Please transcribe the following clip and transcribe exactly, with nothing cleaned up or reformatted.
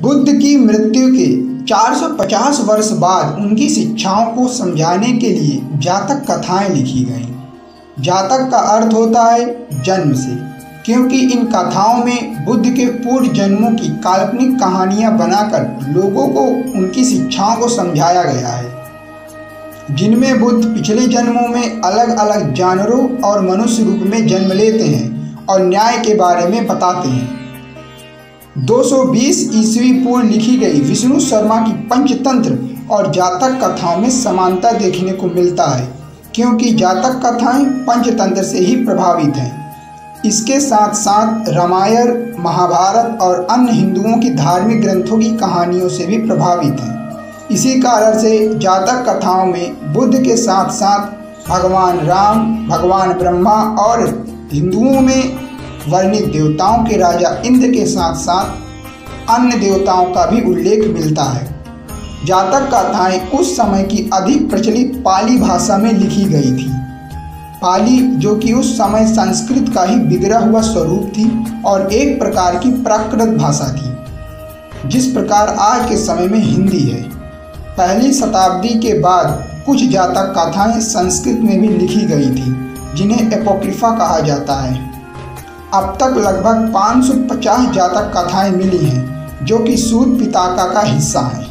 बुद्ध की मृत्यु के चार सौ पचास वर्ष बाद उनकी शिक्षाओं को समझाने के लिए जातक कथाएं लिखी गईं। जातक का अर्थ होता है जन्म से, क्योंकि इन कथाओं में बुद्ध के पूर्व जन्मों की काल्पनिक कहानियां बनाकर लोगों को उनकी शिक्षाओं को समझाया गया है, जिनमें बुद्ध पिछले जन्मों में अलग अलग जानवरों और मनुष्य रूप में जन्म लेते हैं और न्याय के बारे में बताते हैं। दो सौ बीस ईस्वी पूर्व लिखी गई विष्णु शर्मा की पंचतंत्र और जातक कथाओं में समानता देखने को मिलता है, क्योंकि जातक कथाएं पंचतंत्र से ही प्रभावित हैं। इसके साथ साथ रामायण, महाभारत और अन्य हिंदुओं की धार्मिक ग्रंथों की कहानियों से भी प्रभावित हैं। इसी कारण से जातक कथाओं में बुद्ध के साथ साथ भगवान राम, भगवान ब्रह्मा और हिंदुओं में वर्णित देवताओं के राजा इंद्र के साथ साथ अन्य देवताओं का भी उल्लेख मिलता है। जातक कथाएं उस समय की अधिक प्रचलित पाली भाषा में लिखी गई थी। पाली, जो कि उस समय संस्कृत का ही बिगड़ा हुआ स्वरूप थी और एक प्रकार की प्राकृत भाषा थी, जिस प्रकार आज के समय में हिंदी है। पहली शताब्दी के बाद कुछ जातक कथाएँ संस्कृत में भी लिखी गई थी, जिन्हें एपोक्रिफा कहा जाता है। अब तक लगभग पाँच सौ पचास जातक कथाएं मिली हैं, जो कि सूर पिताका का हिस्सा हैं।